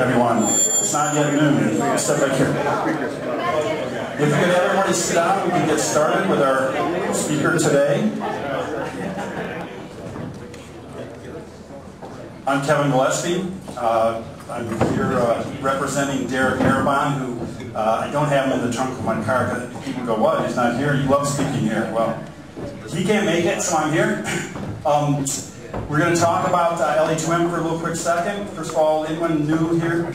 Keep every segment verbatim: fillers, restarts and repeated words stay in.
everyone. It's not yet noon. Step back here. If you could have everybody sit down, we can get started with our speaker today. I'm Kevin Gillespie. Uh, I'm here uh, representing Derek Arabon, who uh, I don't have him in the trunk of my car because people go, what, he's not here? You love speaking here. Well, he can't make it, so I'm here. Um, We're going to talk about uh, L A two M for a little quick second. First of all, anyone new here?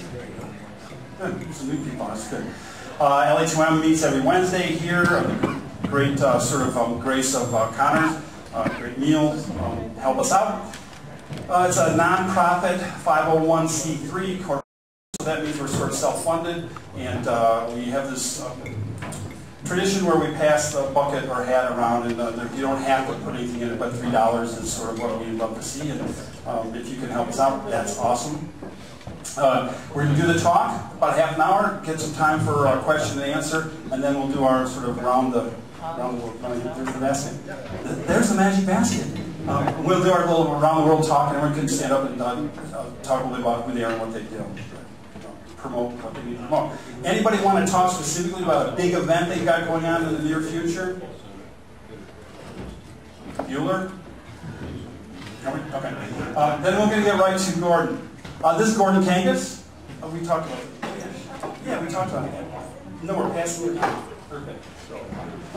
Good, some new people, that's good. Uh, L A two M meets every Wednesday here. A great uh, sort of um, grace of uh, Connor, uh, great meal, um, help us out. Uh, it's a non-profit five oh one c three corporation, so that means we're sort of self-funded, and uh, we have this uh, tradition where we pass the bucket or hat around, and uh, you don't have to put anything in it, but three dollars is sort of what we'd love to see, and um, if you can help us out, that's awesome. Uh, we're going to do the talk, about half an hour, get some time for uh, question and answer, and then we'll do our sort of round the, round the world, there's the basket, there's the magic basket. Um, we'll do our little around the world talk, and everyone can stand up and uh, talk a little bit about who they are and what they do. Promote what they need to promote. Anybody want to talk specifically about a big event they've got going on in the near future? Bueller? Okay. Uh, then we're going to get right to Gordon. Uh, this is Gordon Kangas. Oh, we talked about it. Yeah, we talked about it. No, we're passing it down. Perfect.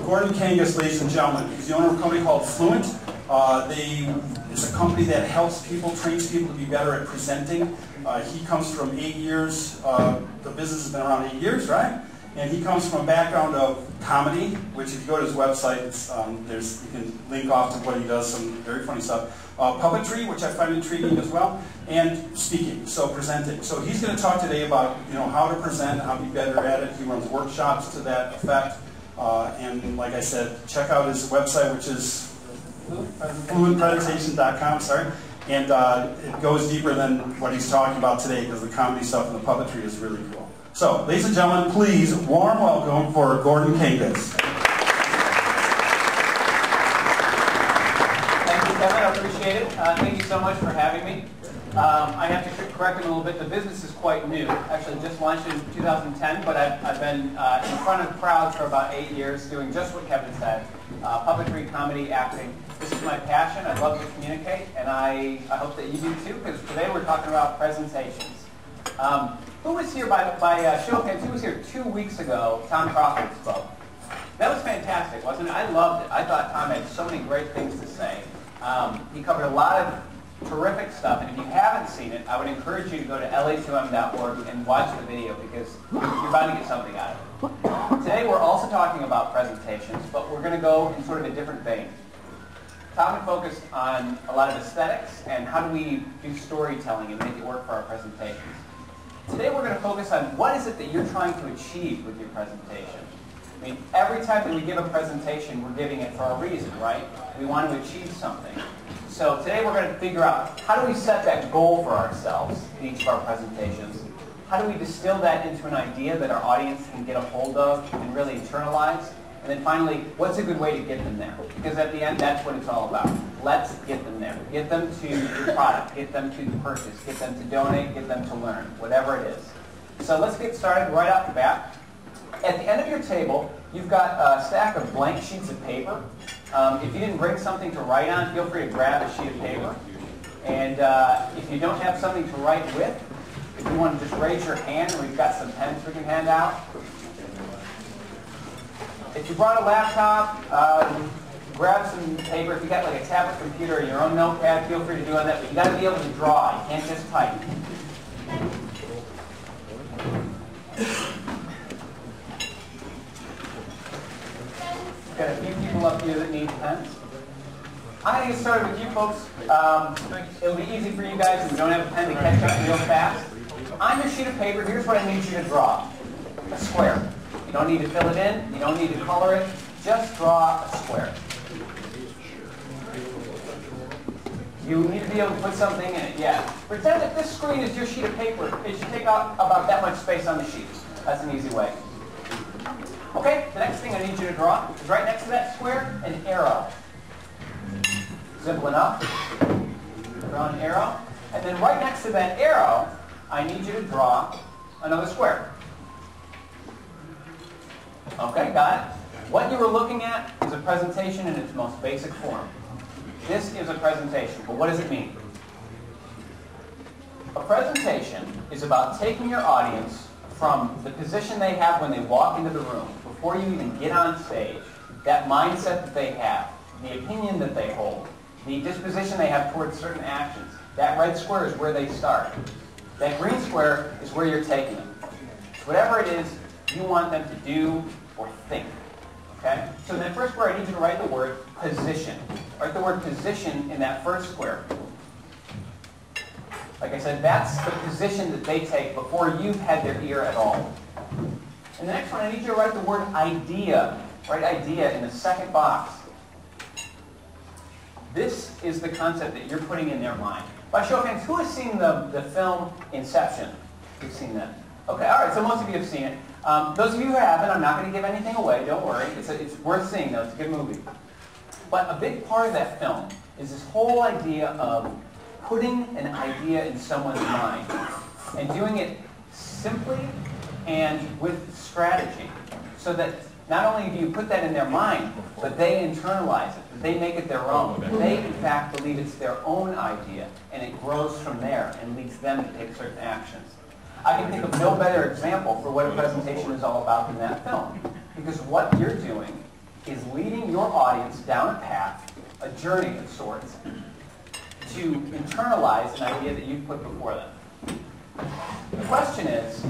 Gordon Kangas, ladies and gentlemen, he's the owner of a company called Fluent. Uh, they, it's a company that helps people, trains people to be better at presenting. Uh, he comes from eight years, uh, the business has been around eight years, right? And he comes from a background of comedy, which if you go to his website, it's, um, there's, you can link off to what he does, some very funny stuff. Uh, puppetry, which I find intriguing as well, and speaking, so presenting. So he's going to talk today about, you know, how to present, how to be better at it. He runs workshops to that effect. Uh, and like I said, check out his website, which is fluent presentation dot com, sorry. And uh, it goes deeper than what he's talking about today, because the comedy stuff and the puppetry is really cool. So, ladies and gentlemen, please, warm welcome for Gordon Kangas. Thank you, Kevin. I appreciate it. Uh, thank you so much for having me. Um, I have to correct him a little bit. The business is quite new. Actually, just launched in two thousand ten, but I've, I've been uh, in front of crowds for about eight years doing just what Kevin said, uh, puppetry, comedy, acting. This is my passion. I love to communicate, and I, I hope that you do too, because today we're talking about presentations. Um, who was here by, by uh, show of hands? Who was here two weeks ago? Tom Crawford spoke. That was fantastic, wasn't it? I loved it. I thought Tom had so many great things to say. Um, he covered a lot of terrific stuff, and if you haven't seen it, I would encourage you to go to L A two M dot org and watch the video, because you're bound to get something out of it. Today we're also talking about presentations, but we're going to go in sort of a different vein. Tom focused on a lot of aesthetics and how do we do storytelling and make it work for our presentations. Today we're going to focus on what is it that you're trying to achieve with your presentation. I mean, every time that we give a presentation, we're giving it for a reason, right? We want to achieve something. So today we're going to figure out how do we set that goal for ourselves in each of our presentations. How do we distill that into an idea that our audience can get a hold of and really internalize? And then finally, what's a good way to get them there? Because at the end, that's what it's all about. Let's get them there. Get them to the product. Get them to the purchase. Get them to donate. Get them to learn. Whatever it is. So let's get started right off the bat. At the end of your table, you've got a stack of blank sheets of paper. Um, if you didn't bring something to write on, feel free to grab a sheet of paper. And uh, if you don't have something to write with, if you want to just raise your hand, we've got some pens we can hand out. If you brought a laptop, um, grab some paper. If you got like a tablet computer or your own notepad, feel free to do on that. But you got to be able to draw. You can't just type. Got a few people up here that need pens. I'm going to get started with you folks. Um, it'll be easy for you guys if you don't have a pen to catch up real fast. On your sheet of paper, here's what I need you to draw: a square. You don't need to fill it in. You don't need to color it. Just draw a square. You need to be able to put something in it, yeah. Pretend that this screen is your sheet of paper. It should take up about that much space on the sheet. That's an easy way. Okay, the next thing I need you to draw is right next to that square, an arrow. Simple enough. Draw an arrow. And then right next to that arrow, I need you to draw another square. Okay, got it? What you were looking at is a presentation in its most basic form. This is a presentation, but what does it mean? A presentation is about taking your audience from the position they have when they walk into the room, before you even get on stage, that mindset that they have, the opinion that they hold, the disposition they have towards certain actions. That red square is where they start. That green square is where you're taking them. Whatever it is you want them to do or think. Okay? So in that first square, I need you to write the word position. Write the word position in that first square. Like I said, that's the position that they take before you've had their ear at all. In the next one, I need you to write the word idea. Write idea in the second box. This is the concept that you're putting in their mind. By show of hands, who has seen the, the film Inception? You've seen that. Okay, all right, so most of you have seen it. Um, those of you who haven't, I'm not going to give anything away, don't worry. It's, a, it's worth seeing, though. It's a good movie. But a big part of that film is this whole idea of putting an idea in someone's mind and doing it simply and with strategy so that not only do you put that in their mind, but they internalize it. They make it their own. They, in fact, believe it's their own idea, and it grows from there and leads them to take certain actions. I can think of no better example for what a presentation is all about than that film, because what you're doing is leading your audience down a path, a journey of sorts, to internalize an idea that you've put before them. The question is,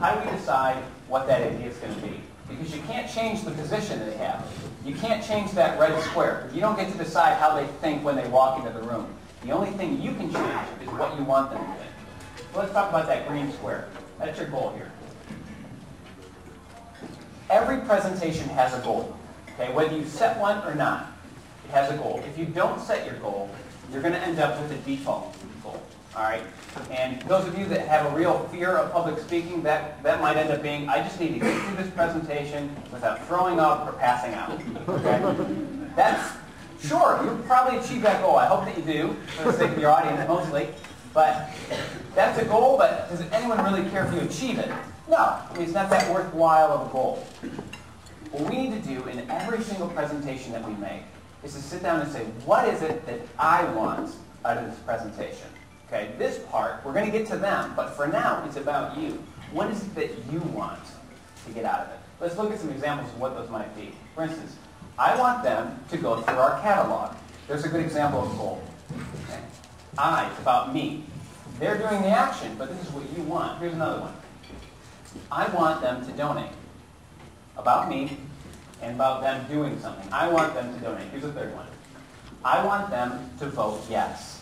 how do we decide what that idea is going to be? Because you can't change the position that they have. You can't change that red square. You don't get to decide how they think when they walk into the room. The only thing you can change is what you want them to think. So let's talk about that green square. That's your goal here. Every presentation has a goal. Okay, whether you set one or not, it has a goal. If you don't set your goal, you're going to end up with a default goal. All right? And those of you that have a real fear of public speaking, that, that might end up being, I just need to get through this presentation without throwing up or passing out. Okay? That's, sure, you'll probably achieve that goal. I hope that you do, for the sake of your audience mostly. But that's a goal, but does anyone really care if you achieve it? No. I mean, it's not that worthwhile of a goal. What we need to do in every single presentation that we make is to sit down and say, what is it that I want out of this presentation? Okay, this part, we're going to get to them, but for now, it's about you. What is it that you want to get out of it? Let's look at some examples of what those might be. For instance, I want them to go through our catalog. There's a good example of goal. Okay. I, it's about me. They're doing the action, but this is what you want. Here's another one. I want them to donate. About me and about them doing something. I want them to donate. Here's a third one. I want them to vote yes.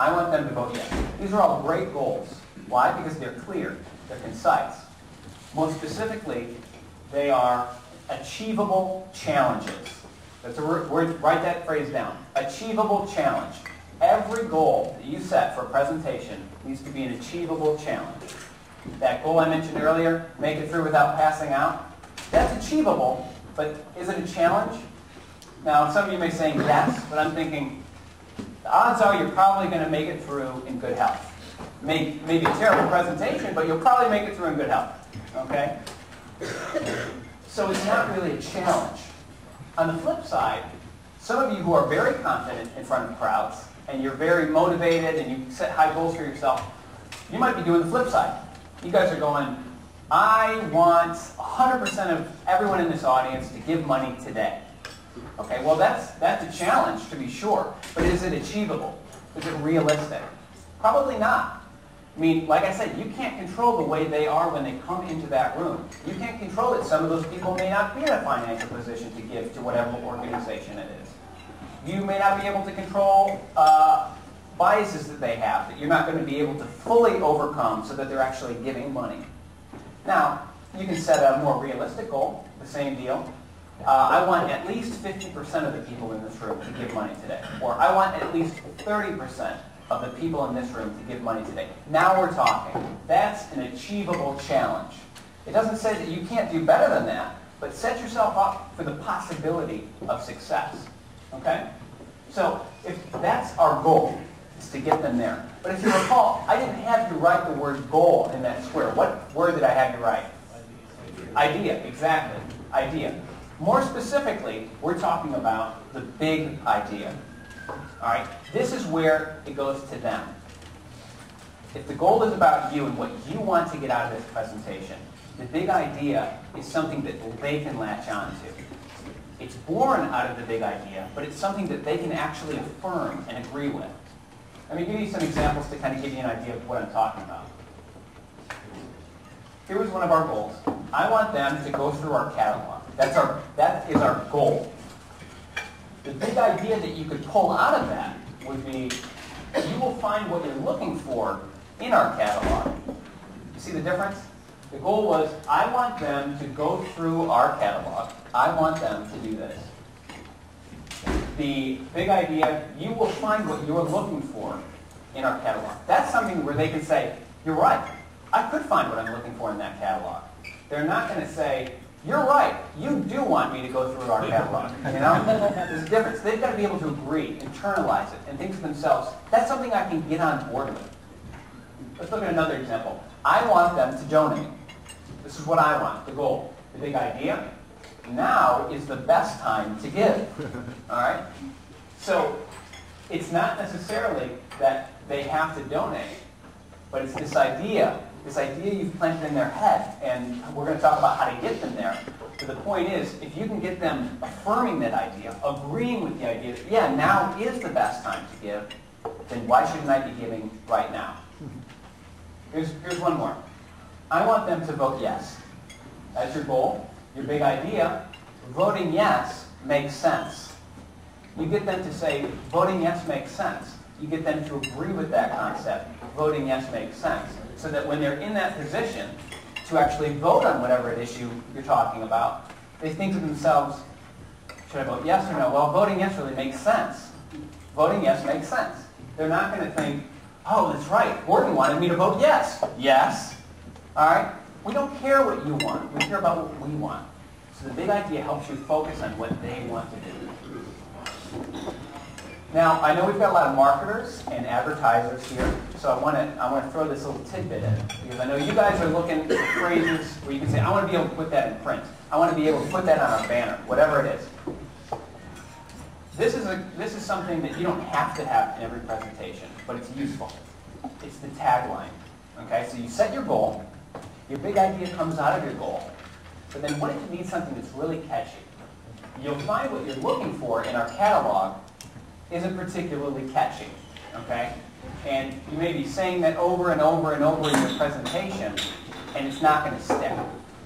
I want them to vote yes. These are all great goals. Why? Because they're clear. They're concise. More specifically, they are achievable challenges. That's a word. Write that phrase down. Achievable challenge. Every goal that you set for a presentation needs to be an achievable challenge. That goal I mentioned earlier, make it through without passing out, that's achievable, but is it a challenge? Now, some of you may say yes, but I'm thinking, the odds are you're probably going to make it through in good health. Maybe may a terrible presentation, but you'll probably make it through in good health. Okay? So it's not really a challenge. On the flip side, some of you who are very confident in front of crowds, and you're very motivated, and you set high goals for yourself, you might be doing the flip side. You guys are going, I want one hundred percent of everyone in this audience to give money today. Okay, well that's, that's a challenge to be sure, but is it achievable? Is it realistic? Probably not. I mean, like I said, you can't control the way they are when they come into that room. You can't control it. Some of those people may not be in a financial position to give to whatever organization it is. You may not be able to control uh, biases that they have, that you're not going to be able to fully overcome so that they're actually giving money. Now, you can set a more realistic goal, the same deal. Uh, I want at least fifty percent of the people in this room to give money today. Or I want at least thirty percent of the people in this room to give money today. Now we're talking. That's an achievable challenge. It doesn't say that you can't do better than that, but set yourself up for the possibility of success. Okay? So if that's our goal, is to get them there. But if you recall, I didn't have you write the word goal in that square. What word did I have you write? Idea, exactly. Idea. More specifically, we're talking about the big idea. All right? This is where it goes to them. If the goal is about you and what you want to get out of this presentation, the big idea is something that they can latch on to. It's born out of the big idea, but it's something that they can actually affirm and agree with. Let me give you some examples to kind of give you an idea of what I'm talking about. Here was one of our goals. I want them to go through our catalog. That's our, that is our goal. The big idea that you could pull out of that would be you will find what you're looking for in our catalog. You see the difference? The goal was I want them to go through our catalog. I want them to do this. The big idea, you will find what you're looking for in our catalog. That's something where they can say, you're right. I could find what I'm looking for in that catalog. They're not going to say, you're right, you do want me to go through our catalog. You know? There's a difference. They've got to be able to agree, internalize it, and think to themselves, that's something I can get on board with. Let's look at another example. I want them to donate. This is what I want, the goal. The big idea, now is the best time to give. All right? So it's not necessarily that they have to donate, but it's this idea, this idea you've planted in their head, and we're going to talk about how to get them there. But the point is, if you can get them affirming that idea, agreeing with the idea that, yeah, now is the best time to give, then why shouldn't I be giving right now? Here's, here's one more. I want them to vote yes. That's your goal, your big idea. Voting yes makes sense. You get them to say, voting yes makes sense. You get them to agree with that concept. Voting yes makes sense. So that when they're in that position to actually vote on whatever issue you're talking about, they think to themselves, should I vote yes or no? Well, voting yes really makes sense. Voting yes makes sense. They're not going to think, oh, that's right, Gordon wanted me to vote yes. Yes. All right? We don't care what you want. We care about what we want. So the big idea helps you focus on what they want to do. Now, I know we've got a lot of marketers and advertisers here, so I want to I want to throw this little tidbit in, because I know you guys are looking for phrases where you can say, I want to be able to put that in print. I want to be able to put that on our banner, whatever it is. This is, a, this is something that you don't have to have in every presentation, but it's useful. It's the tagline. Okay, so you set your goal. Your big idea comes out of your goal. But then what if you need something that's really catchy? You'll find what you're looking for in our catalog isn't particularly catchy. Okay? And you may be saying that over and over and over in your presentation, and it's not going to stick.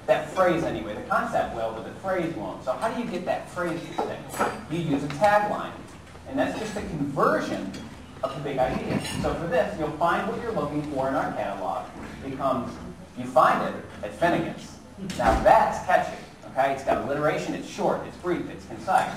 That phrase anyway. The concept will, but the phrase won't. So how do you get that phrase to stick? You use a tagline. And that's just a conversion of the big idea. So for this, you'll find what you're looking for in our catalog. It becomes you find it at Finnegan's. Now that's catchy, okay? It's got alliteration, it's short, it's brief, it's concise.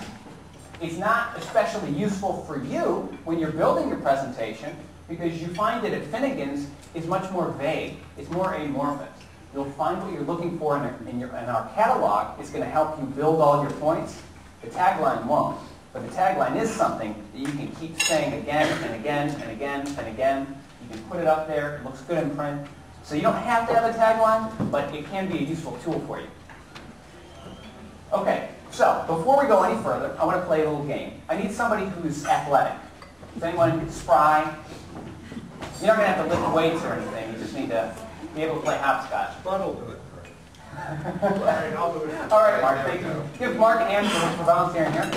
It's not especially useful for you when you're building your presentation because you find it at Finnegan's is much more vague, it's more amorphous. You'll find what you're looking for in, a, in, your, in our catalog is going to help you build all your points. The tagline won't, but the tagline is something that you can keep saying again and again and again and again. You can put it up there, it looks good in print. So you don't have to have a tagline, but it can be a useful tool for you. Okay, so before we go any further, I want to play a little game. I need somebody who's athletic. Is anyone spry? You're not going to have to lift weights or anything. You just need to be able to play hopscotch. But I'll do it. All right, I'll do it. All right, Mark, thank you. Give Mark and Angela for volunteering here.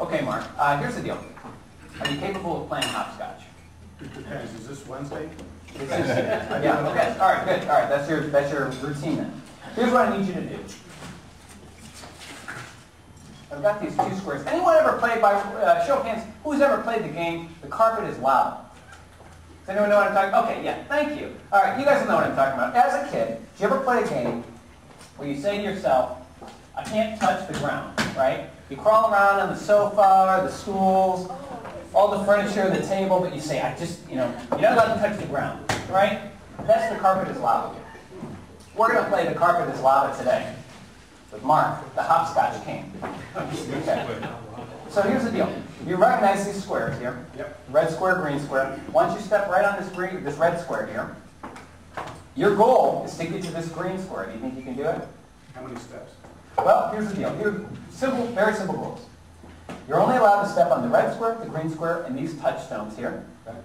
Okay, Mark, uh, here's the deal. Are you capable of playing hopscotch? It depends. Is this Wednesday? This is, yeah, okay. All right, good. All right, that's your, that's your routine then. Here's what I need you to do. I've got these two squares. Anyone ever played by, uh, show of hands, who's ever played the game, The Carpet is Loud? Does anyone know what I'm talking about? Okay, yeah, thank you. All right, you guys know what I'm talking about. As a kid, did you ever play a game where you say to yourself, I can't touch the ground, right? You crawl around on the sofa or the stools, all the furniture, the table, but you say, I just, you know, you're not allowed to touch the ground, right? That's The Carpet is Loud. We're going to play The Carpet is Loud today with Mark, the hopscotch king. Okay. So here's the deal. You recognize these squares here. Yep. Red square, green square. Once you step right on this green, this red square here, your goal is to get to this green square. Do you think you can do it? How many steps? Well, here's the deal. Here, simple, very simple rules. You're only allowed to step on the red square, the green square, and these touchstones here. Okay.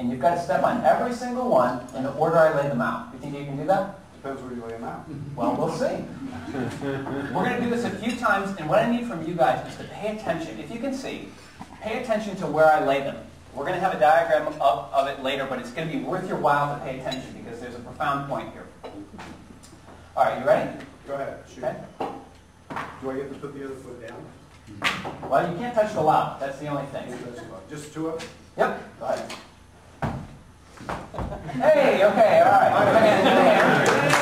And you've got to step on every single one in the order I lay them out. You think you can do that? Depends where you lay them out. Well, we'll see. We're going to do this a few times, and what I need from you guys is to pay attention. If you can see, pay attention to where I lay them. We're going to have a diagram up of it later, but it's going to be worth your while to pay attention because there's a profound point here. All right, you ready? Go ahead. Shoot. Okay. Do I get to put the other foot down? Well, you can't touch the lob. That's the only thing. Just two of them? Yep. Go ahead. Hey, okay, all right. All right.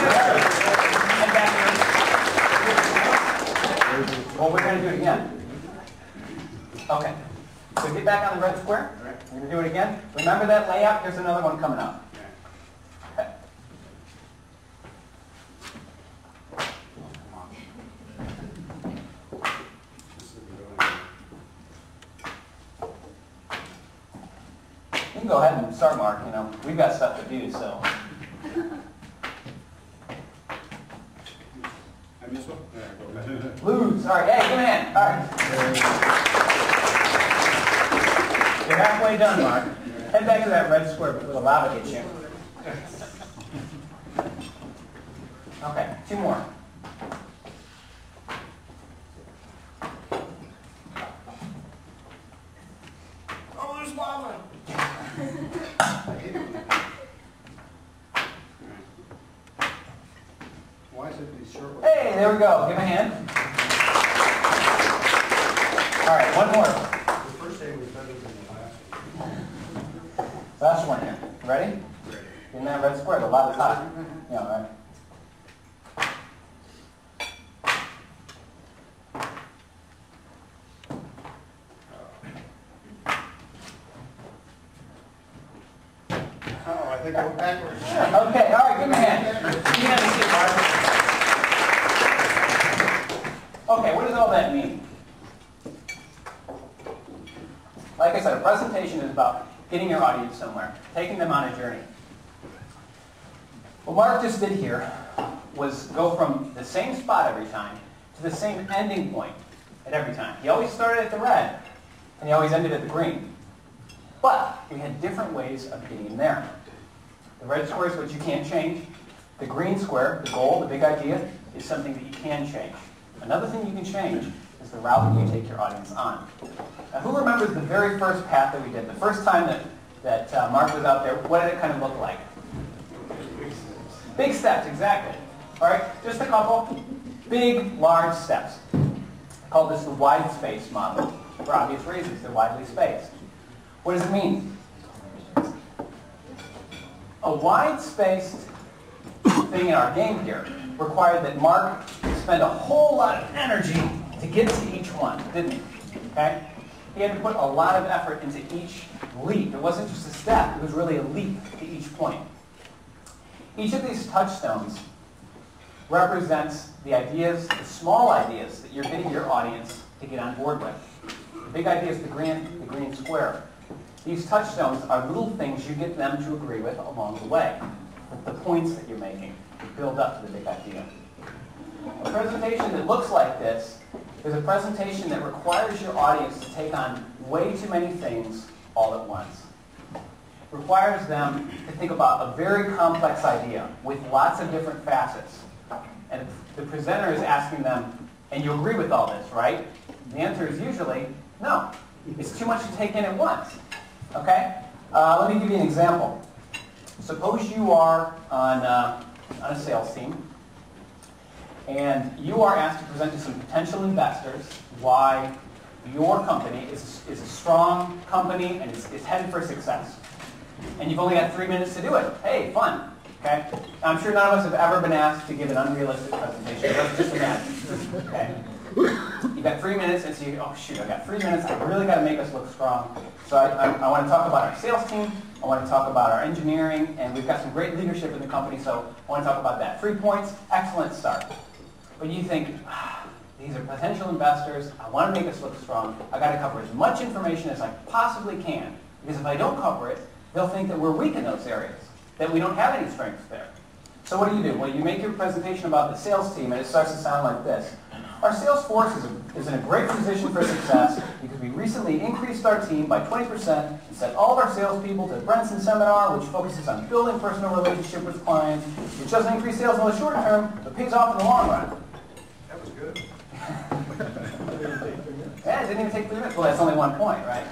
All right. Well, we're going to do it again. Okay. So get back on the red square. We're going to do it again. Remember that layout? Here's another one coming up. Okay. You can go ahead and start, Mark. You know, we've got stuff to do, so. Lose. All right. Hey, give me a hand. All right. You're halfway done, Mark. Head back to that red square before the lava gets you. Okay. Two more. Oh, there's lava. Why is it these short ones? Hey, there we go. Give me a hand. All right, one more. The first day was better than the last one. Last one here. Ready? Ready. In that red square, a lot of hot. Yeah, all right. Oh, I think I went backwards. Okay, all right, give me a hand. You have a seat, Mark. Okay, what does all that mean? Like I said, a presentation is about getting your audience somewhere, taking them on a journey. What Mark just did here was go from the same spot every time to the same ending point at every time. He always started at the red, and he always ended at the green. But we had different ways of getting him there. The red square is what you can't change. The green square, the goal, the big idea, is something that you can change. Another thing you can change is the route that you take your audience on. Now, who remembers the very first path that we did? The first time that, that uh, Mark was out there, what did it kind of look like? Big steps. Big steps, exactly. All right, just a couple big, large steps. I call this the wide space model for obvious reasons. They're widely spaced. What does it mean? A wide-spaced thing in our game here required that Mark spend a whole lot of energy to get to each one, didn't he? Okay? He had to put a lot of effort into each leap. It wasn't just a step. It was really a leap to each point. Each of these touchstones represents the ideas, the small ideas that you're getting your audience to get on board with. The big idea is the green, the green square. These touchstones are little things you get them to agree with along the way. The points that you're making build up to the big idea. A presentation that looks like this is a presentation that requires your audience to take on way too many things all at once. It requires them to think about a very complex idea with lots of different facets. And the presenter is asking them, and you agree with all this, right? The answer is usually, no. It's too much to take in at once. Okay? Uh, let me give you an example. Suppose you are on, uh, on a sales team, and you are asked to present to some potential investors why your company is, is a strong company and is, is headed for success. And you've only got three minutes to do it. Hey, fun. Okay? Now, I'm sure none of us have ever been asked to give an unrealistic presentation. Let's just imagine. Okay? You've got three minutes, and so you, oh shoot, I've got three minutes. I've really got to make us look strong. So I, I, I want to talk about our sales team. I want to talk about our engineering, and we've got some great leadership in the company, so I want to talk about that. Three points, excellent start. But you think, ah, These are potential investors. I want to make us look strong. I've got to cover as much information as I possibly can, because if I don't cover it, they'll think that we're weak in those areas, that we don't have any strengths there. So what do you do? Well, you make your presentation about the sales team, and it starts to sound like this. Our sales force is, a, is in a great position for success because we recently increased our team by twenty percent and sent all of our salespeople to the Brenson Seminar, which focuses on building personal relationships with clients, which doesn't increase sales in the short term, but pays off in the long run. That was good. Yeah, it didn't even take three minutes. Well, that's only one point, right?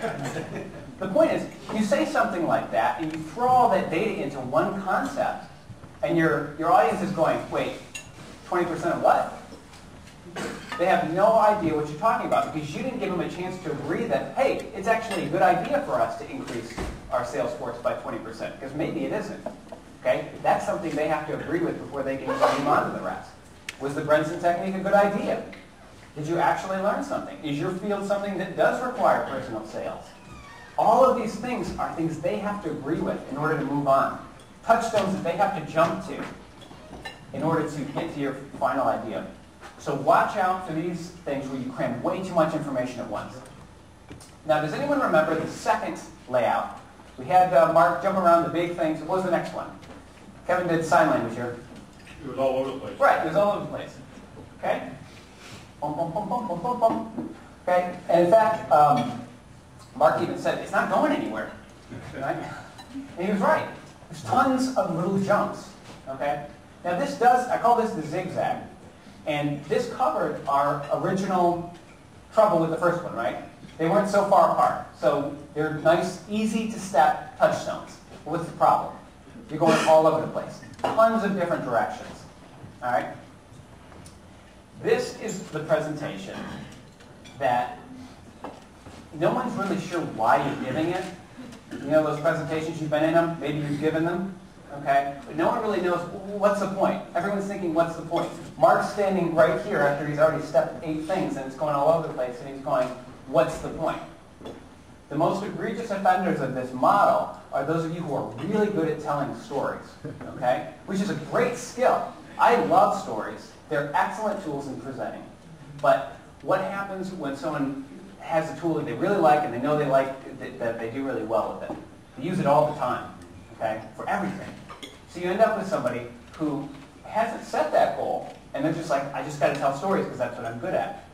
The point is, you say something like that, and you throw all that data into one concept, and your, your audience is going, wait, twenty percent of what? They have no idea what you're talking about because you didn't give them a chance to agree that, hey, it's actually a good idea for us to increase our sales force by twenty percent, because maybe it isn't. Okay? That's something they have to agree with before they can move on to the rest. Was the Brenson technique a good idea? Did you actually learn something? Is your field something that does require personal sales? All of these things are things they have to agree with in order to move on. Touchstones that they have to jump to in order to get to your final idea. So watch out for these things where you cram way too much information at once. Now, does anyone remember the second layout? We had uh, Mark jump around the big things. What was the next one? Kevin did sign language here. It was all over the place. Right, it was all over the place. Okay? Bum, bum, bum, bum, bum, bum, bum. Okay? And in fact, um, Mark even said, it's not going anywhere. Right? And he was right. There's tons of little jumps. Okay? Now, this does, I call this the zigzag. And this covered our original trouble with the first one, right? They weren't so far apart. So they're nice, easy-to-step touchstones. What's the problem? You're going all over the place. Tons of different directions. All right? This is the presentation that no one's really sure why you're giving it. You know those presentations you've been in them? Maybe you've given them. Okay? But no one really knows, what's the point? Everyone's thinking, what's the point? Mark's standing right here after he's already stepped eight things, and it's going all over the place, and he's going, what's the point? The most egregious offenders of this model are those of you who are really good at telling stories, okay? Which is a great skill. I love stories. They're excellent tools in presenting. But what happens when someone has a tool that they really like and they know they like, that, that they do really well with it? They use it all the time. Okay, for everything. So you end up with somebody who hasn't set that goal, and they're just like, I just got to tell stories because that's what I'm good at.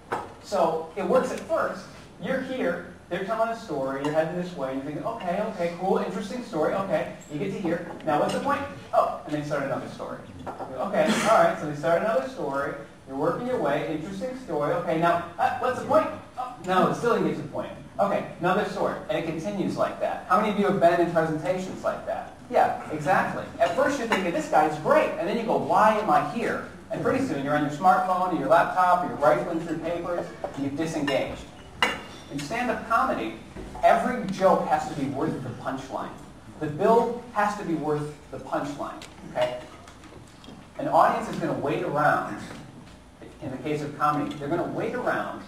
So it works at first. You're here, they're telling a story, you're heading this way, and you're thinking, okay, okay, cool, interesting story, okay. You get to here, now what's the point? Oh, and they start another story. Okay, all right, so they start another story, you're working your way, interesting story, okay, now uh, what's the point? Oh, no, it still didn't get to the point. Okay, another story, and it continues like that. How many of you have been in presentations like that? Yeah, exactly. At first you're thinking, this guy's great, and then you go, why am I here? And pretty soon you're on your smartphone or your laptop or you're rifling through papers, and you've disengaged. In stand-up comedy, every joke has to be worth the punchline. The build has to be worth the punchline, okay? An audience is going to wait around, in the case of comedy, they're going to wait around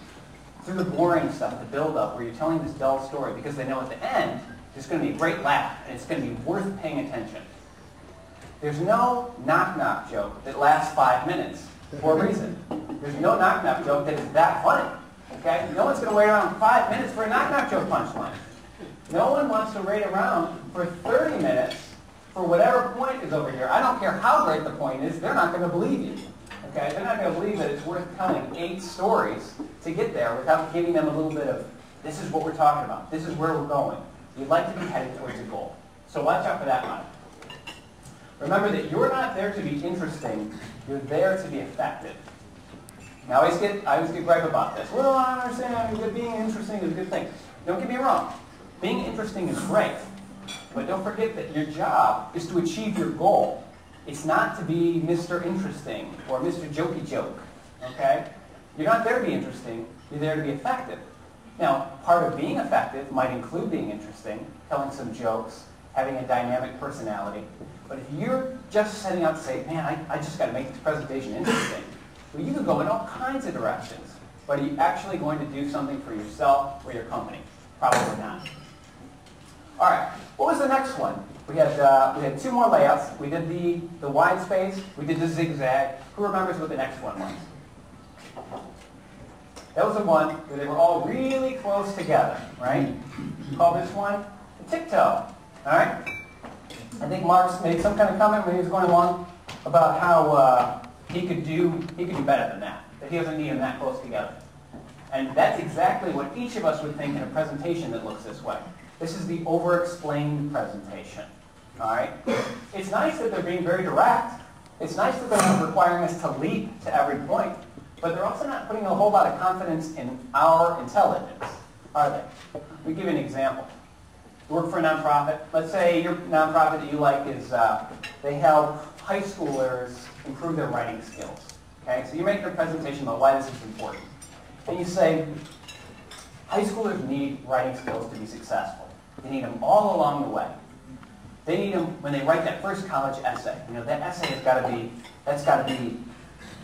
through the boring stuff, the build-up, where you're telling this dull story, because they know at the end, it's going to be a great laugh, and it's going to be worth paying attention. There's no knock-knock joke that lasts five minutes for a reason. There's no knock-knock joke that is that funny. Okay? No one's going to wait around five minutes for a knock-knock joke punchline. No one wants to wait around for thirty minutes for whatever point is over here. I don't care how great the point is. They're not going to believe you. Okay? They're not going to believe that it's worth telling eight stories to get there without giving them a little bit of, this is what we're talking about. This is where we're going. You'd like to be headed towards a goal. So watch out for that one. Remember that you're not there to be interesting. You're there to be effective. Now, I always get, I always get gripe about this. Well, I understand that being interesting is a good thing. Don't get me wrong. Being interesting is great. But don't forget that your job is to achieve your goal. It's not to be Mister Interesting or Mister Jokey Joke. Okay? You're not there to be interesting. You're there to be effective. Now, part of being effective might include being interesting, telling some jokes, having a dynamic personality. But if you're just setting out to say, man, I, I just got to make this presentation interesting, well, you can go in all kinds of directions. But are you actually going to do something for yourself or your company? Probably not. All right, what was the next one? We had, uh, we had two more layouts. We did the, the wide space. We did the zigzag. Who remembers what the next one was? That was the one where they were all really close together, right? You call this one a tic-toe, all right? I think Marx made some kind of comment when he was going along about how uh, he could do he could do better than that, that he doesn't need them that close together. And that's exactly what each of us would think in a presentation that looks this way. This is the over-explained presentation, all right? It's nice that they're being very direct. It's nice that they're not requiring us to leap to every point, but they're also not putting a whole lot of confidence in our intelligence, are they? Let me give you an example. You work for a nonprofit. Let's say your nonprofit that you like is uh, they help high schoolers improve their writing skills. Okay, so you make your presentation about why this is important, and you say high schoolers need writing skills to be successful. They need them all along the way. They need them when they write that first college essay. You know, that essay has got to be that's got to be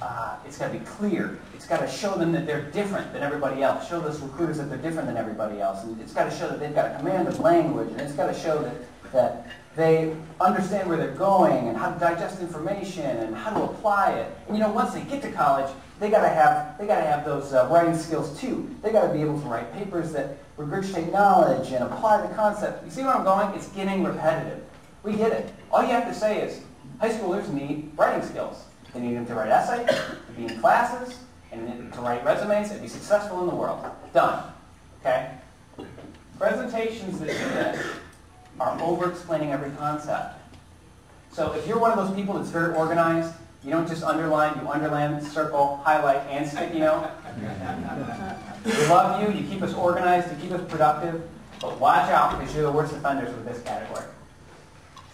uh, it's got to be clear. It's got to show them that they're different than everybody else. Show those recruiters that they're different than everybody else. And it's got to show that they've got a command of language, and it's got to show that that they understand where they're going and how to digest information and how to apply it. And you know, once they get to college, they got to have they got to have those uh, writing skills too. They got to be able to write papers that regurgitate knowledge and apply the concept. You see where I'm going? It's getting repetitive. We get it. All you have to say is, high schoolers need writing skills. They need them to write essays, to be in classes, and to write resumes, and be successful in the world. Done. Okay? Presentations that do this are over-explaining every concept. So if you're one of those people that's very organized, you don't just underline, you underline, circle, highlight, and sticky note. We love you, you keep us organized, you keep us productive, but watch out because you're the worst offenders with this category.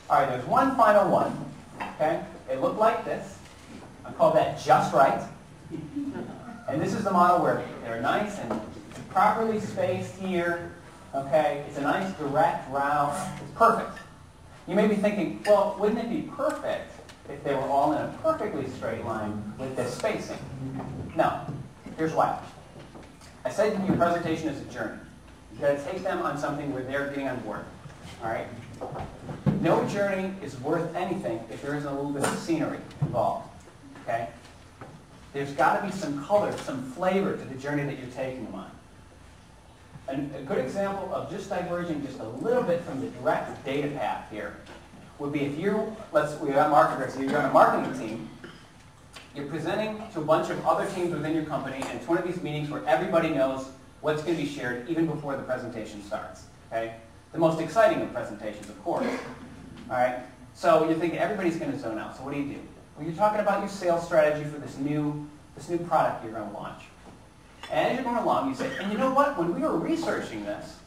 All right, there's one final one, okay? They look like this. I call that just right. And this is the model where they're nice and properly spaced here, okay? It's a nice direct route. It's perfect. You may be thinking, well, wouldn't it be perfect if they were all in a perfectly straight line with this spacing? No. Here's why. I said your presentation is a journey. You've got to take them on something where they're getting on board, all right? No journey is worth anything if there isn't a little bit of scenery involved, okay? There's got to be some color, some flavor to the journey that you're taking them on. And a good example of just diverging just a little bit from the direct data path here would be if you, let's, we've got marketers here, you're on a marketing team, you're presenting to a bunch of other teams within your company, and it's one of these meetings where everybody knows what's going to be shared even before the presentation starts, okay? The most exciting of presentations, of course. All right. So you think everybody's going to zone out. So what do you do? Well, you're talking about your sales strategy for this new this new product you're going to launch. And as you're going along, you say, and you know what? When we were researching this,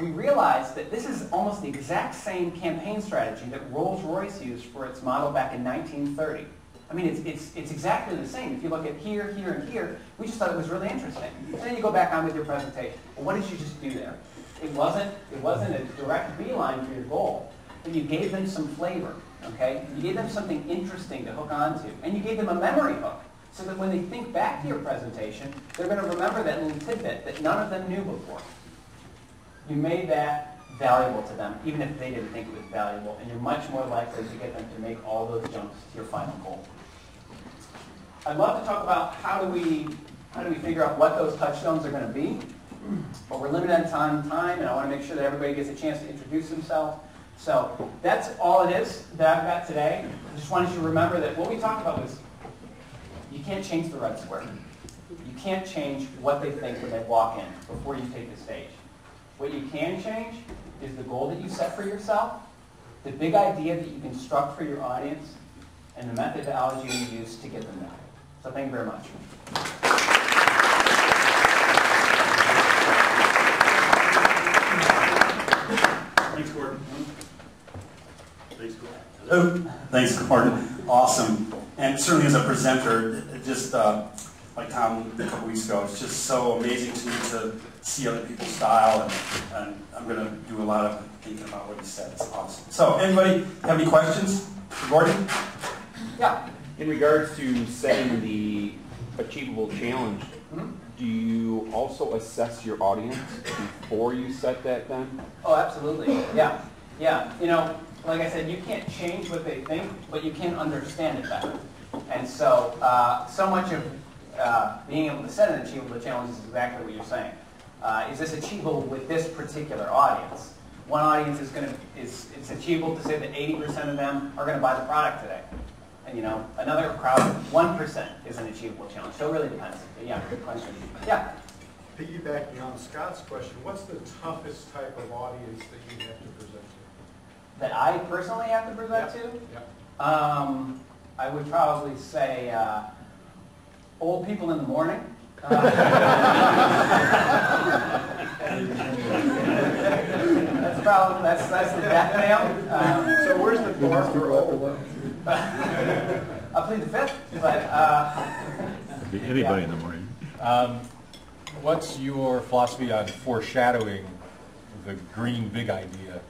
we realized that this is almost the exact same campaign strategy that Rolls-Royce used for its model back in nineteen thirty. I mean, it's it's it's exactly the same. If you look at here, here, and here, we just thought it was really interesting. And then you go back on with your presentation. Well, what did you just do there? It wasn't, it wasn't a direct beeline for your goal, but you gave them some flavor, okay? You gave them something interesting to hook onto, and you gave them a memory hook, so that when they think back to your presentation, they're going to remember that little tidbit that none of them knew before. You made that valuable to them, even if they didn't think it was valuable, and you're much more likely to get them to make all those jumps to your final goal. I'd love to talk about how do we, how do we figure out what those touchstones are going to be. But we're limited on time, and I want to make sure that everybody gets a chance to introduce themselves. So that's all it is that I've got today. I just wanted you to remember that what we talked about was you can't change the red square. You can't change what they think when they walk in before you take the stage. What you can change is the goal that you set for yourself, the big idea that you construct for your audience, and the methodology you use to get them there. So thank you very much. Thanks, Gordon. Thanks, Gordon. Hello. Thanks, Gordon. Awesome. And certainly as a presenter, just uh, like Tom a couple weeks ago, it's just so amazing to me to see other people's style, and, and I'm going to do a lot of thinking about what he said. It's awesome. So anybody have any questions for Gordon? Yeah. In regards to setting the achievable challenge, mm-hmm. Do you also assess your audience before you set that then? Oh, absolutely. Yeah. Yeah. You know, like I said, you can't change what they think, but you can understand it better. And so, uh, so much of uh, being able to set an achievable challenge is exactly what you're saying. Uh, is this achievable with this particular audience? One audience is going to, is, it's achievable to say that eighty percent of them are going to buy the product today. And you know, another crowd, one percent is an achievable challenge. So it really depends. But yeah, good question. Yeah? Piggybacking on Scott's question, what's the toughest type of audience that you have to present to? That I personally have to present yeah. to? Yeah. Um, I would probably say uh, old people in the morning. Uh, That's probably that's that's the death nail. Um, so where's the bar for old? I'll plead the fifth, but uh, be anybody yeah. in the morning. Um, what's your philosophy on foreshadowing the green big idea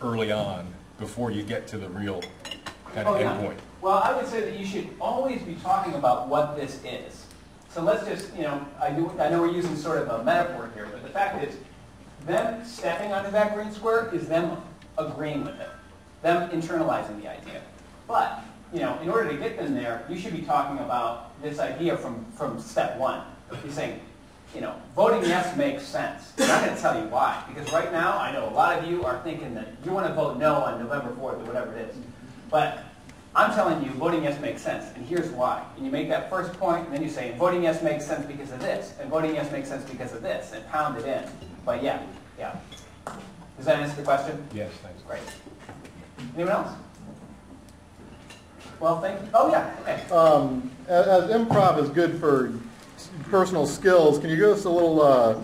early on before you get to the real kind of oh, yeah. endpoint? Well, I would say that you should always be talking about what this is. So let's just you know I do I know we're using sort of a metaphor here, but the fact is, them stepping onto that green square is them agreeing with it, them internalizing the idea. But you know, in order to get them there, you should be talking about this idea from, from step one. You're saying, you know, voting yes makes sense. But I'm going to tell you why, because right now I know a lot of you are thinking that you want to vote no on November fourth or whatever it is. But I'm telling you, voting yes makes sense, and here's why. And you make that first point, and then you say, voting yes makes sense because of this, and voting yes makes sense because of this, and pound it in. But yeah, yeah. Does that answer the question? Yes, thanks. Great. Anyone else? Well, thank you. Oh, yeah, okay. Um, as, as improv is good for personal skills, can you give us a little uh,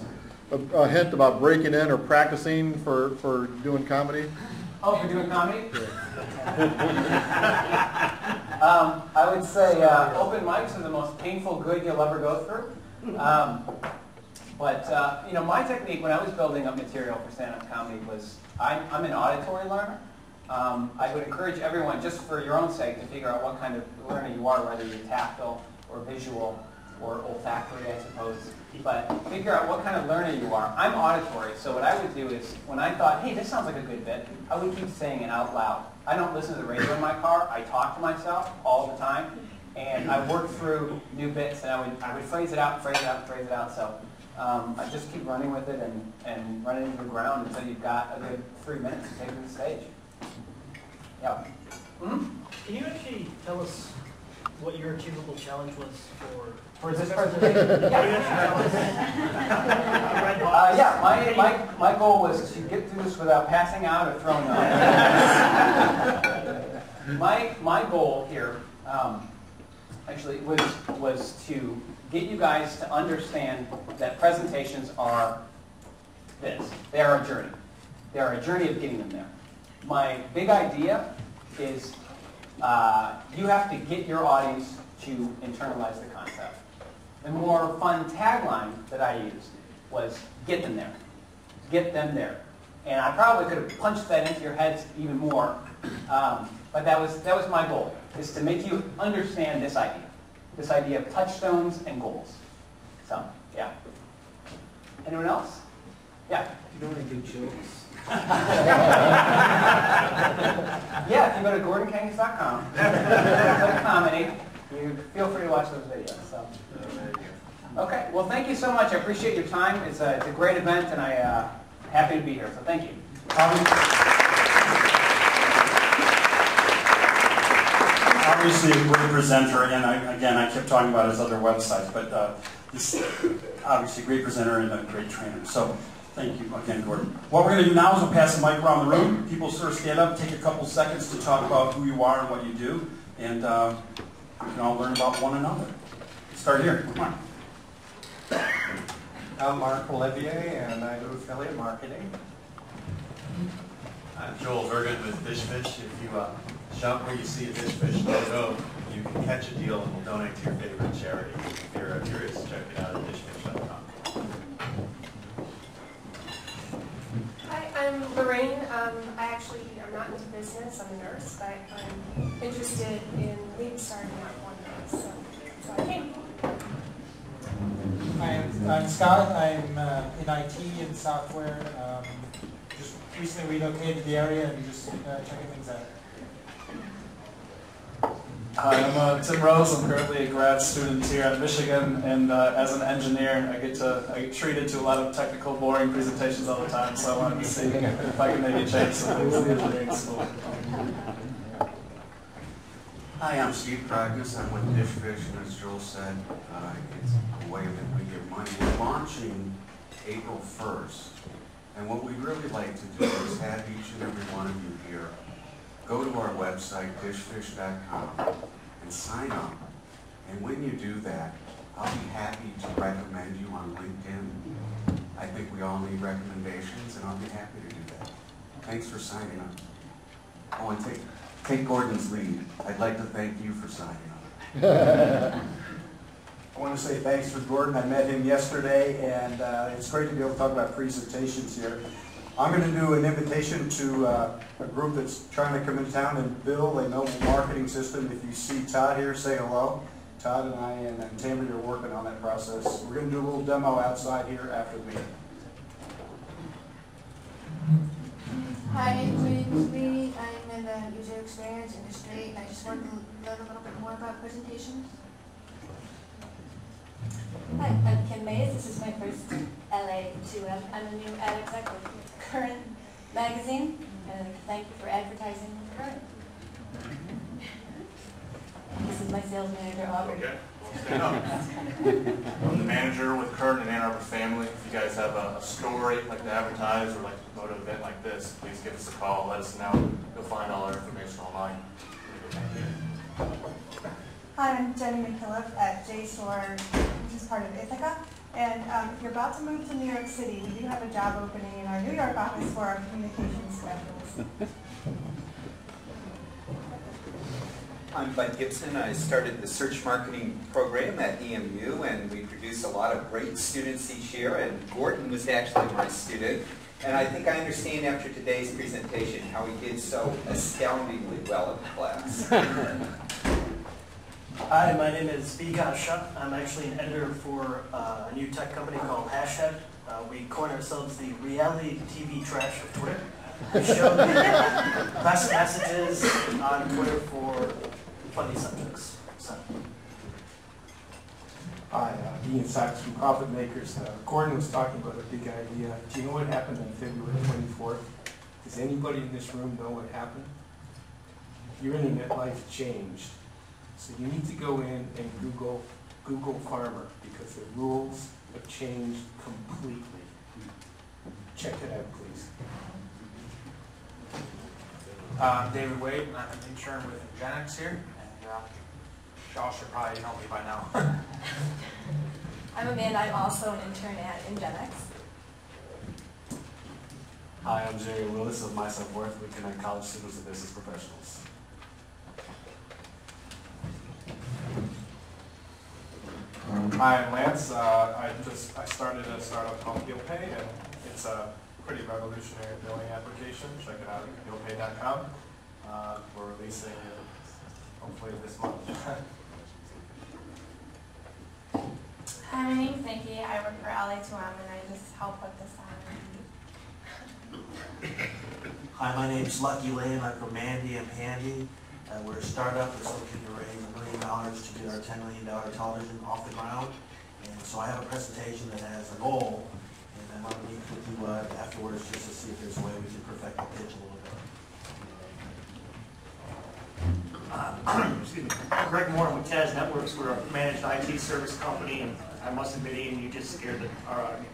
a, a hint about breaking in or practicing for, for doing comedy? Oh, for doing comedy? um, I would say uh, open mics are the most painful good you'll ever go through. Um, but uh, you know, my technique when I was building up material for stand-up comedy was I'm, I'm an auditory learner. Um, I would encourage everyone, just for your own sake, to figure out what kind of learner you are, whether you're tactile or visual or olfactory, I suppose. But figure out what kind of learner you are. I'm auditory, so what I would do is, when I thought, hey, this sounds like a good bit, I would keep saying it out loud. I don't listen to the radio in my car. I talk to myself all the time. And I work through new bits, and I would, I would phrase it out, phrase it out, phrase it out. So um, I just keep running with it and, and running into the ground until you've got a good three minutes to take to the stage. Yeah. Mm-hmm. Can you actually tell us what your achievable challenge was for... For this presentation? Yeah, uh, yeah my, my, my goal was to get through this without passing out or throwing up. my, my goal here, um, actually, was, was to get you guys to understand that presentations are this. They are a journey. They are a journey of getting them there. My big idea is uh, you have to get your audience to internalize the concept. The more fun tagline that I used was, get them there. Get them there. And I probably could have punched that into your heads even more. Um, but that was, that was my goal, is to make you understand this idea, this idea of touchstones and goals. So, yeah. Anyone else? Yeah? You don't want to do jokes. Yeah, if you go to Gordon Kangas dot com, click comedy, you feel free to watch those videos. So. Okay, well, thank you so much. I appreciate your time. It's a, it's a great event, and I'm uh, happy to be here, so thank you. Um, obviously, a great presenter, and I, again, I kept talking about his other websites, but uh, this obviously a great presenter and a great trainer. So thank you again, Gordon. What we're going to do now is we'll pass the mic around the room. People sort of stand up, take a couple seconds to talk about who you are and what you do, and uh, we can all learn about one another. Start here. Come on. I'm Mark Olivier, and I do affiliate marketing. I'm Joel Bergen with Dishfish. If you uh, shop where you see a Dishfish logo, you can catch a deal and we'll donate to your favorite charity. If you're curious, check it out at dishfish dot com. Hi, I'm Lorraine. Um, I actually am not into business. I'm a nurse, but I'm interested in lead starting out one day. So, so I came. Hi, I'm, I'm Scott. I'm uh, in I T and software. Um, just recently relocated to the area and just uh, checking things out. Hi, I'm uh, Tim Rose. I'm currently a grad student here at Michigan, and uh, as an engineer, I get to I get treated to a lot of technical, boring presentations all the time. So I wanted to see if I can maybe change some things in engineering school. Hi, I'm Steve Kragness. I'm with Dishfish, and as Joel said, uh, it's a way that we give money. We're launching April first, and what we really like to do is have each and every one of you here go to our website, fish fish dot com, and sign up. And when you do that, I'll be happy to recommend you on LinkedIn. I think we all need recommendations, and I'll be happy to do that. Thanks for signing up. Oh, and take Take Gordon's lead. I'd like to thank you for signing up. I want to say thanks for Gordon. I met him yesterday, and uh, it's great to be able to talk about presentations here. I'm going to do an invitation to uh, a group that's trying to come into town and build a mobile marketing system. If you see Todd here, say hello. Todd and I and, and Tammy are working on that process. We're going to do a little demo outside here after the meeting. Hi, Lee. I'm in the user experience industry. I just wanted to learn a little bit more about presentations. Hi, I'm Ken Mays. This is my first L A two M. I'm a new ad exec with Current Magazine, and I'd like to thank you for advertising with Current. This is my sales manager, Aubrey. Okay. I'm the manager with Current and Ann Arbor Family. If you guys have a, a story like to advertise or like to go to an event like this, please give us a call. Let us know. You'll find all our information online. Hi, I'm Jenny McKillop at J SOAR, which is part of Ithaca. And um, if you're about to move to New York City, we do have a job opening in our New York office for our communications specialist. I'm Bud Gibson. I started the search marketing program at E M U, and we produce a lot of great students each year, and Gordon was actually my student. And I think I understand after today's presentation how he did so astoundingly well in the class. Hi, my name is Vikas Shah. I'm actually an editor for uh, a new tech company called Hashtag. Uh, we coin ourselves the reality T V trash of Twitter. We show the uh, best messages on Twitter for funny subjects. So. Hi, uh, Ian Sachs from Profit Makers. Uh, Gordon was talking about a big idea. Do you know what happened on February twenty-fourth? Does anybody in this room know what happened? Your internet life changed. So you need to go in and Google Google Farmer, because the rules have changed completely. Check it out, please. Uh, David Wade, and I'm an intern with Ingenex here, and uh, y'all should probably know me by now. I'm Amanda. I'm also an intern at Ingenex. Hi, I'm Jerry Willis of My Self-Worth. We connect college students with business professionals. Hi, I'm Lance. Uh, I just I started a startup called DealPay, and it's a pretty revolutionary billing application. Check it out at deal pay dot com. Uh, we're releasing it hopefully this month. Hi, my name's Nikki. I work for L A two M, and I just help with this on. Hi, my name's Lucky Lane. I'm from Mandy and Pandy. Uh, we're a startup that's looking to raise a million dollars to get our ten million dollar television off the ground. And so I have a presentation that has a goal, and I want to meet with you uh, afterwards just to see if there's a way we can perfect the pitch a little bit. Uh, excuse me. Greg Moore with Taz Networks. We're a managed I T service company, and I must admit, Ian, you just scared the tar out of me.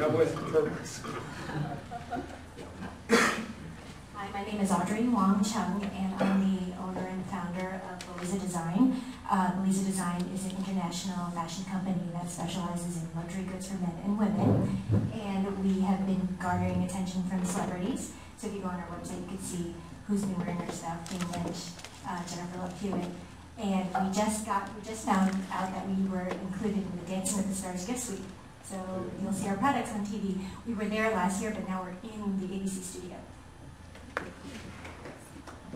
That was the purpose. My name is Audrey Wong Chung, and I'm the owner and founder of Eliza Design. Uh, Eliza Design is an international fashion company that specializes in luxury goods for men and women, and we have been garnering attention from celebrities. So if you go on our website, you can see who's been wearing our stuff: Jane Lynch, uh, Jennifer Love Hewitt, and we just got we just found out that we were included in the Dancing with the Stars gift suite. So you'll see our products on T V. We were there last year, but now we're in the A B C studio.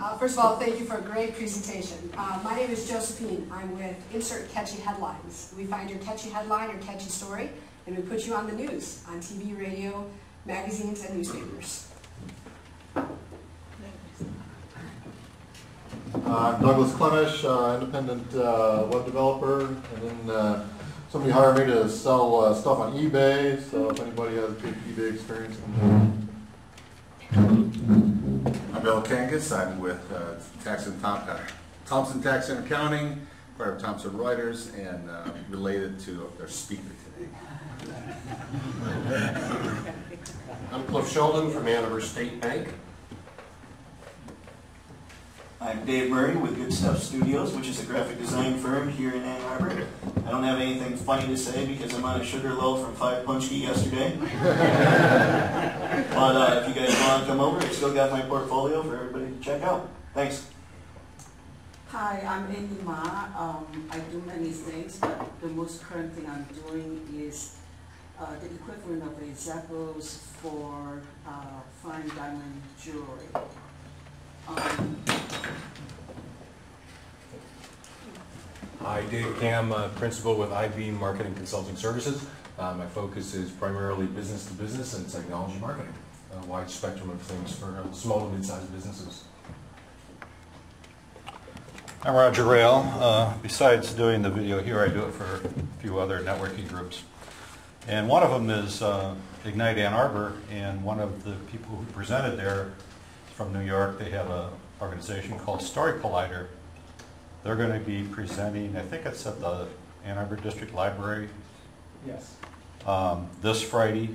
Uh, first of all, thank you for a great presentation. Uh, my name is Josephine. I'm with Insert Catchy Headlines. We find your catchy headline or catchy story, and we put you on the news, on T V, radio, magazines, and newspapers. Uh, I'm Douglas Clemish, uh, independent uh, web developer, and then uh, somebody hired me to sell uh, stuff on eBay, so if anybody has good eBay experience. I'm Bill Kangas. I'm with uh, Tax and Tom Thompson Tax and Accounting, part of Thompson Reuters, and uh, related to their speaker today. I'm Cliff Sheldon from Ann Arbor State Bank. I'm Dave Murray with Good Stuff Studios, which is a graphic design firm here in Ann Arbor. I don't have anything funny to say because I'm on a sugar low from Five Punch Key yesterday. But uh, if you guys want to come over, I still got my portfolio for everybody to check out. Thanks. Hi, I'm Amy Ma. Um, I do many things, but the most current thing I'm doing is uh, the equivalent of a Zappos for uh, fine diamond jewelry. Um, Hi, Dave Cam, uh, principal with I B Marketing Consulting Services. Uh, my focus is primarily business-to-business and technology marketing, a wide spectrum of things for small to mid-sized businesses. I'm Roger Rail. Uh, besides doing the video here, I do it for a few other networking groups. And one of them is uh, Ignite Ann Arbor, and one of the people who presented there from New York, they have an organization called Story Collider. They're going to be presenting, I think it's at the Ann Arbor District Library. Yes. Um, this Friday.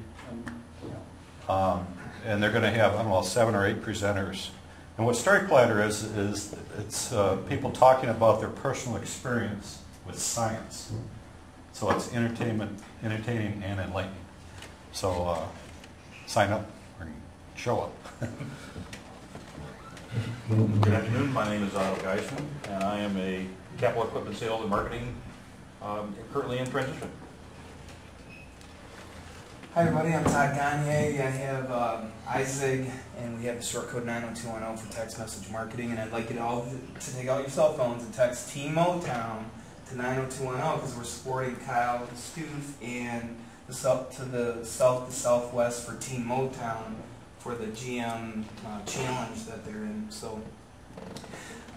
Um, and they're going to have, I don't know, seven or eight presenters. And what Story Collider is, is it's uh, people talking about their personal experience with science. So it's entertainment, entertaining and enlightening. So uh, sign up or show up. Good afternoon. My name is Otto Geisman, and I am a capital equipment sales and marketing um, currently in transition. Hi, everybody. I'm Todd Gagne. I have um, iZig, and we have the short code nine oh two one oh for text message marketing. And I'd like you to all to take out your cell phones and text T M O Town to nine oh two one oh because we're supporting Kyle Stuth and the south to the south to southwest for Team Motown for the G M uh, challenge that they're in. So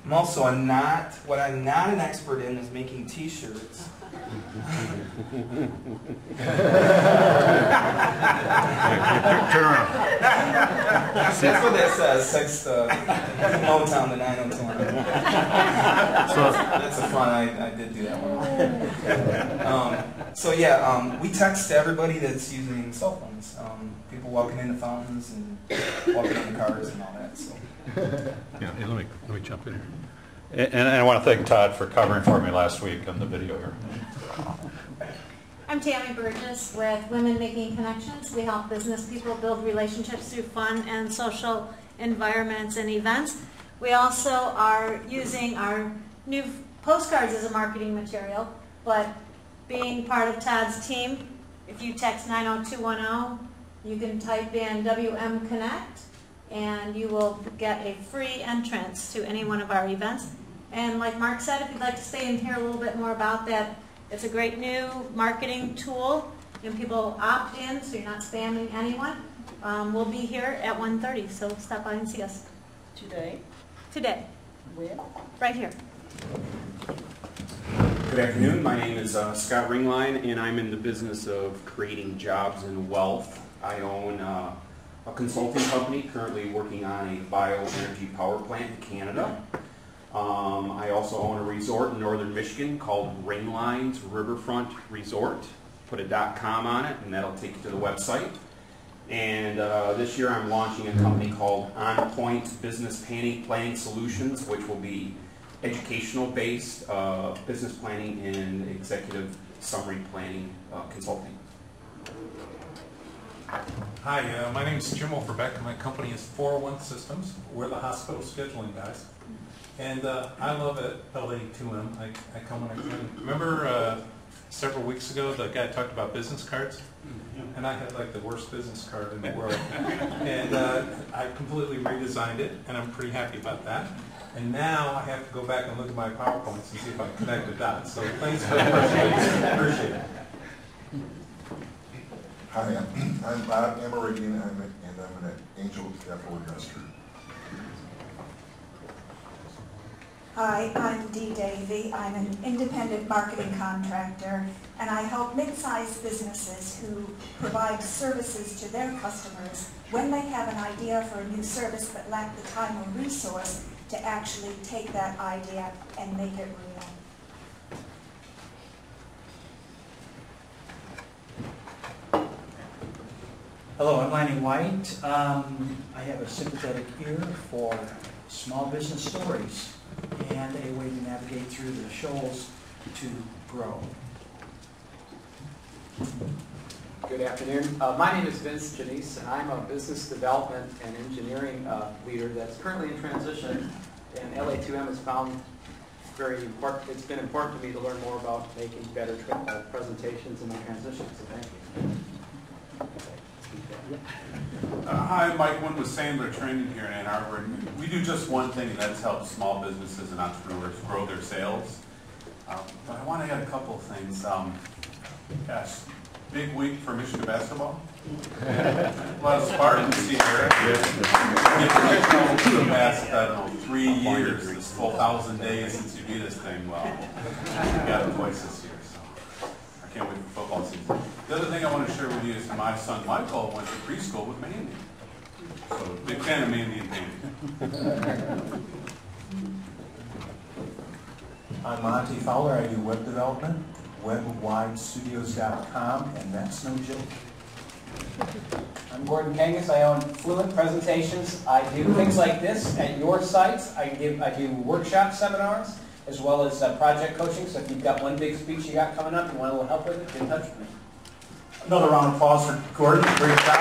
I'm also I'm not what I'm not an expert in is making t-shirts. Turn around. That's what that says. Text uh, Motown to nine oh two one oh. So that's a fun. I, I did do that one. um, so yeah, um, we text everybody that's using cell phones. Um, people walking into fountains and walking into cars and all that. So. Yeah, hey, let me let me jump in here. And, and I want to thank Todd for covering for me last week on the video here. I'm Tammy Burgess with Women Making Connections. We help business people build relationships through fun and social environments and events. We also are using our new postcards as a marketing material, but being part of Todd's team, if you text nine oh two one oh, you can type in W M Connect, and you will get a free entrance to any one of our events. And like Mark said, if you'd like to stay and hear a little bit more about that, it's a great new marketing tool, and people opt in, so you're not spamming anyone. Um, we'll be here at one thirty, so stop by and see us. Today? Today. Where? Right here. Good afternoon. My name is uh, Scott Ringline, and I'm in the business of creating jobs and wealth. I own uh, a consulting company currently working on a bioenergy power plant in Canada. Um, I also own a resort in northern Michigan called Ringlines Riverfront Resort. Put a .com on it and that'll take you to the website. And uh, this year I'm launching a company called On Point Business Planning, Planning Solutions, which will be educational based uh, business planning and executive summary planning uh, consulting. Hi, uh, my name is Jim Overbeck. My company is four oh one Systems. We're the hospital scheduling guys. And uh, I love it, L A two M. I, I come when I can. Remember uh, several weeks ago the guy talked about business cards? And I had like the worst business card in the world. And uh, I completely redesigned it, and I'm pretty happy about that. And now I have to go back and look at my PowerPoints and see if I connect the dots. So thanks for the presentation. Appreciate it. Hi, I'm, I'm Bob Amaridian, and I'm an angel capital investor. Hi, I'm Dee Davey. I'm an independent marketing contractor, and I help mid-sized businesses who provide services to their customers when they have an idea for a new service but lack the time or resource to actually take that idea and make it real. Hello, I'm Lanny White. Um, I have a sympathetic ear for small business stories and a way to navigate through the shoals to grow. Good afternoon. Uh, my name is Vince Janice, and I'm a business development and engineering uh, leader that's currently in transition. And L A two M has found very important. It's been important to me to learn more about making better uh, presentations in the transition. So thank you. Uh, hi, I'm Mike Wynn with Sandler Training here in Ann Arbor. And we do just one thing, and that's help small businesses and entrepreneurs grow their sales. Um, but I want to add a couple of things. Um, gosh, big week for Michigan basketball. A lot of Spartans here. Yes. It's the past, I don't know, three years, this full thousand days since you do this thing. Well, we got a voice this year, so I can't wait for football season. The other thing I want to share with you is my son Michael went to preschool with Mandy. So, big fan of Mandy and Mandy. I'm Monty Fowler. I do web development, web wide studios dot com, and that's no joke. I'm Gordon Kangas. I own Fluent Presentations. I do things like this at your sites. I give, I do workshop seminars as well as uh, project coaching. So if you've got one big speech you got coming up, you want a little help with it, get in touch with me. Another round of applause for Gordon. Great job.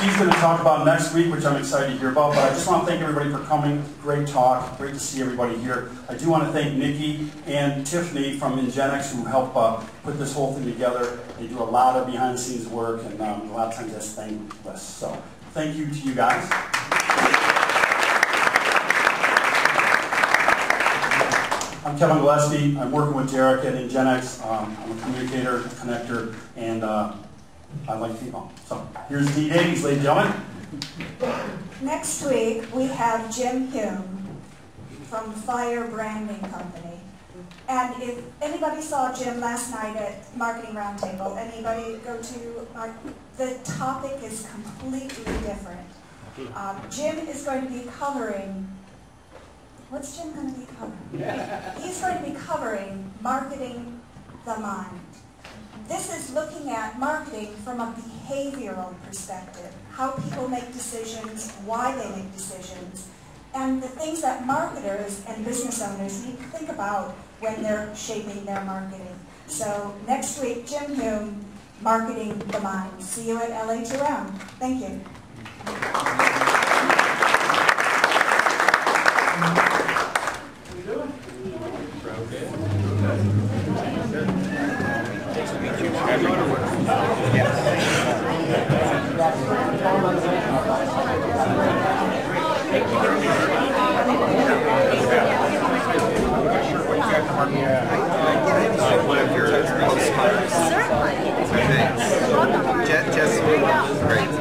He's going to talk about next week, which I'm excited to hear about, but I just want to thank everybody for coming. Great talk. Great to see everybody here. I do want to thank Nikki and Tiffany from Ingenex who helped uh, put this whole thing together. They do a lot of behind-the-scenes work, and um, a lot of times that's thankless. So thank you to you guys. I'm Kevin Gillespie. I'm working with Derek at Ingenex. Um, I'm a communicator, a connector, and uh, I like people. So here's Dee Davies, ladies and gentlemen. Next week, we have Jim Hume from Fire Branding Company. And if anybody saw Jim last night at Marketing Roundtable, anybody go to our, the topic is completely different. Um, Jim is going to be covering What's Jim going to be covering? Yeah. He's going to be covering marketing the mind. This is looking at marketing from a behavioral perspective, how people make decisions, why they make decisions, and the things that marketers and business owners need to think about when they're shaping their marketing. So next week, Jim Hume, Marketing the Mind. See you at L A two M. Thank you. Certainly. Jess, Jess, great.